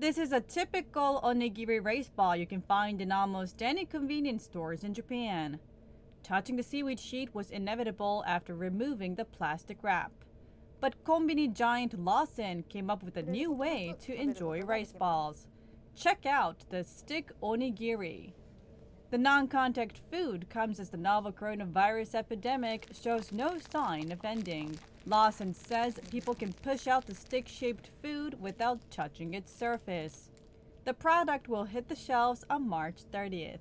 This is a typical onigiri rice ball you can find in almost any convenience stores in Japan. Touching the seaweed sheet was inevitable after removing the plastic wrap. But konbini giant Lawson came up with a new way to enjoy rice balls. Check out the stick onigiri. The non-contact food comes as the novel coronavirus epidemic shows no sign of ending. Lawson says people can push out the stick-shaped food without touching its surface. The product will hit the shelves on March 30th.